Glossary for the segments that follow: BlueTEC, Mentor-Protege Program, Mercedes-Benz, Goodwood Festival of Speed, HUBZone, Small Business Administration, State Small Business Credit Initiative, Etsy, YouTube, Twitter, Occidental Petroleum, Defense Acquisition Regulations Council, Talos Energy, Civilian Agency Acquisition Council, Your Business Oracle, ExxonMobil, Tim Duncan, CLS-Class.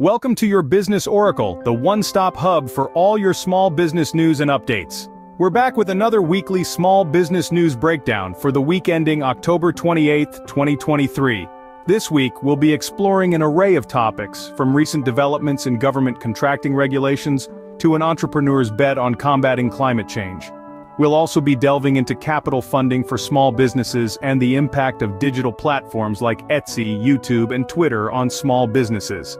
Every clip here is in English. Welcome to Your Business Oracle, the one-stop hub for all your small business news and updates. We're back with another weekly small business news breakdown for the week ending October 28, 2023. This week, we'll be exploring an array of topics, from recent developments in government contracting regulations to an entrepreneur's bet on combating climate change. We'll also be delving into capital funding for small businesses and the impact of digital platforms like Etsy, YouTube, and Twitter on small businesses.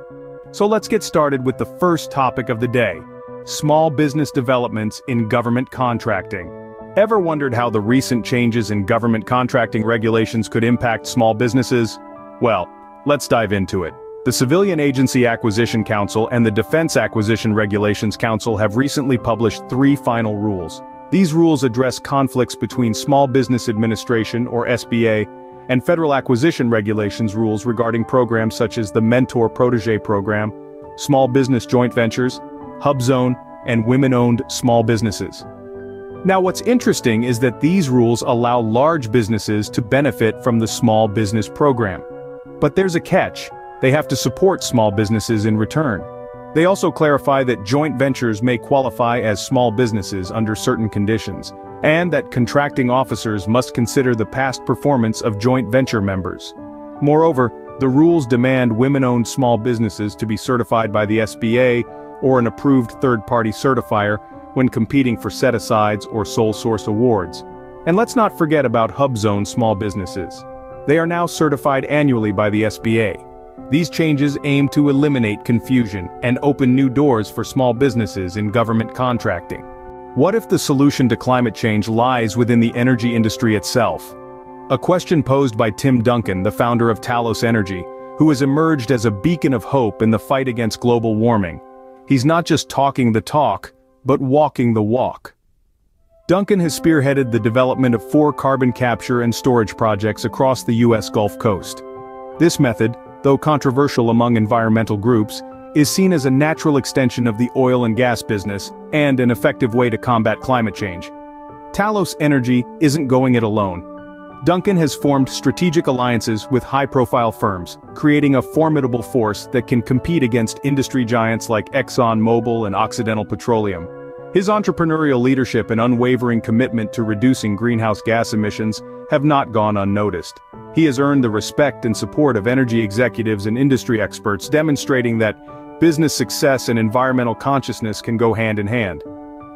So let's get started with the first topic of the day: small business developments in government contracting. Ever wondered how the recent changes in government contracting regulations could impact small businesses? Well, let's dive into it. The Civilian Agency Acquisition Council and the Defense Acquisition Regulations Council have recently published three final rules. These rules address conflicts between Small Business Administration, or SBA, and Federal Acquisition Regulations rules regarding programs such as the Mentor-Protege Program, Small Business Joint Ventures, HUBZone, and women-owned small businesses. Now, what's interesting is that these rules allow large businesses to benefit from the small business program. But there's a catch: they have to support small businesses in return. They also clarify that joint ventures may qualify as small businesses under certain conditions, and that contracting officers must consider the past performance of joint venture members. Moreover, the rules demand women-owned small businesses to be certified by the SBA or an approved third-party certifier when competing for set-asides or sole-source awards. And let's not forget about HUBZone small businesses. They are now certified annually by the SBA. These changes aim to eliminate confusion and open new doors for small businesses in government contracting. What if the solution to climate change lies within the energy industry itself? A question posed by Tim Duncan, the founder of Talos Energy, who has emerged as a beacon of hope in the fight against global warming. He's not just talking the talk, but walking the walk. Duncan has spearheaded the development of 4 carbon capture and storage projects across the U.S. Gulf Coast. This method, though controversial among environmental groups, is seen as a natural extension of the oil and gas business and an effective way to combat climate change. Talos Energy isn't going it alone. Duncan has formed strategic alliances with high-profile firms, creating a formidable force that can compete against industry giants like ExxonMobil and Occidental Petroleum. His entrepreneurial leadership and unwavering commitment to reducing greenhouse gas emissions have not gone unnoticed. He has earned the respect and support of energy executives and industry experts, demonstrating that business success and environmental consciousness can go hand in hand.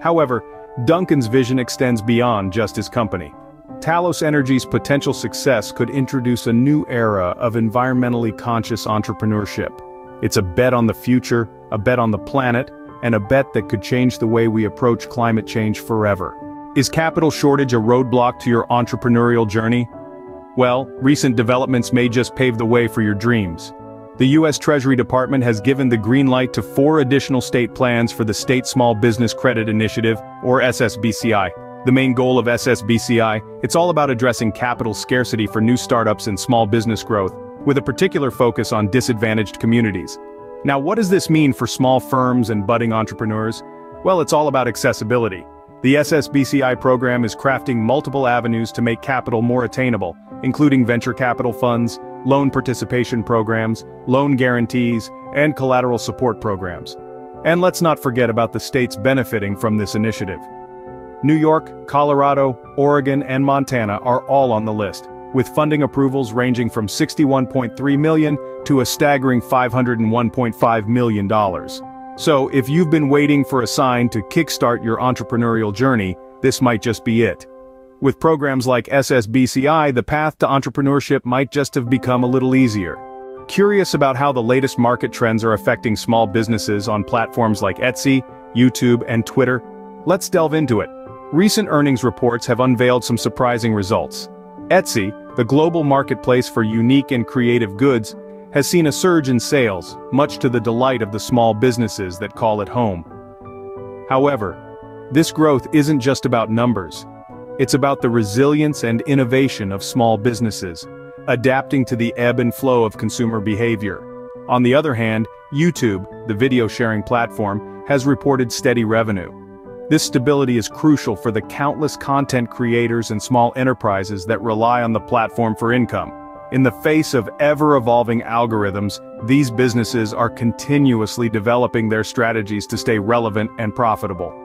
However, Duncan's vision extends beyond just his company. Talos Energy's potential success could introduce a new era of environmentally conscious entrepreneurship. It's a bet on the future, a bet on the planet, and a bet that could change the way we approach climate change forever. Is capital shortage a roadblock to your entrepreneurial journey? Well, recent developments may just pave the way for your dreams. The U.S. Treasury Department has given the green light to 4 additional state plans for the State Small Business Credit Initiative, or SSBCI. The main goal of SSBCI, it's all about addressing capital scarcity for new startups and small business growth, with a particular focus on disadvantaged communities. Now, what does this mean for small firms and budding entrepreneurs? Well, it's all about accessibility. The SSBCI program is crafting multiple avenues to make capital more attainable, including venture capital funds, loan participation programs, loan guarantees, and collateral support programs. And let's not forget about the states benefiting from this initiative. New York, Colorado, Oregon, and Montana are all on the list, with funding approvals ranging from $61.3 million to a staggering $501.5 million. So, if you've been waiting for a sign to kickstart your entrepreneurial journey, this might just be it. With programs like SSBCI, the path to entrepreneurship might just have become a little easier. Curious about how the latest market trends are affecting small businesses on platforms like Etsy, YouTube, and Twitter? Let's delve into it. Recent earnings reports have unveiled some surprising results. Etsy, the global marketplace for unique and creative goods, has seen a surge in sales, much to the delight of the small businesses that call it home. However, this growth isn't just about numbers. It's about the resilience and innovation of small businesses, adapting to the ebb and flow of consumer behavior. On the other hand, YouTube, the video sharing platform, has reported steady revenue. This stability is crucial for the countless content creators and small enterprises that rely on the platform for income. In the face of ever-evolving algorithms, these businesses are continuously developing their strategies to stay relevant and profitable.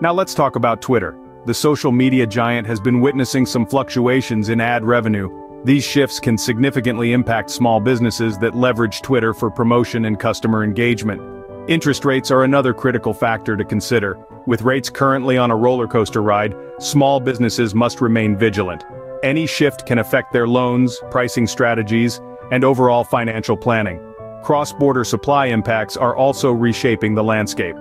Now let's talk about Twitter. The social media giant has been witnessing some fluctuations in ad revenue. These shifts can significantly impact small businesses that leverage Twitter for promotion and customer engagement. Interest rates are another critical factor to consider. With rates currently on a roller coaster ride, small businesses must remain vigilant. Any shift can affect their loans, pricing strategies, and overall financial planning. Cross-border supply impacts are also reshaping the landscape.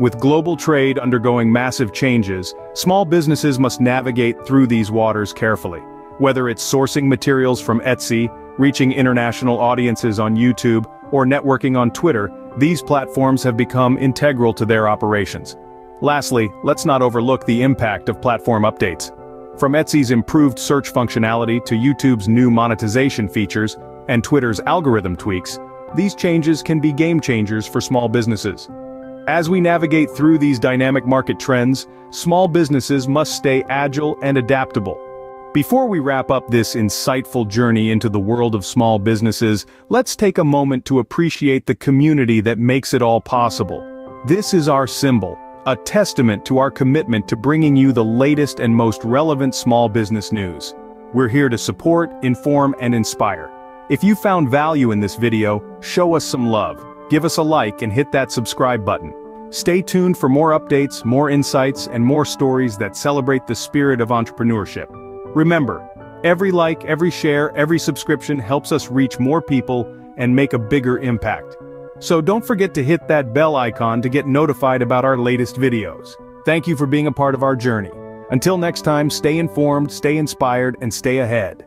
With global trade undergoing massive changes, small businesses must navigate through these waters carefully. Whether it's sourcing materials from Etsy, reaching international audiences on YouTube, or networking on Twitter, these platforms have become integral to their operations. Lastly, let's not overlook the impact of platform updates. From Etsy's improved search functionality to YouTube's new monetization features and Twitter's algorithm tweaks, these changes can be game changers for small businesses. As we navigate through these dynamic market trends, small businesses must stay agile and adaptable. Before we wrap up this insightful journey into the world of small businesses, let's take a moment to appreciate the community that makes it all possible. This is our symbol, a testament to our commitment to bringing you the latest and most relevant small business news. We're here to support, inform, and inspire. If you found value in this video, show us some love, give us a like and hit that subscribe button. Stay tuned for more updates, more insights, and more stories that celebrate the spirit of entrepreneurship. Remember, every like, every share, every subscription helps us reach more people and make a bigger impact. So don't forget to hit that bell icon to get notified about our latest videos. Thank you for being a part of our journey. Until next time, stay informed, stay inspired, and stay ahead.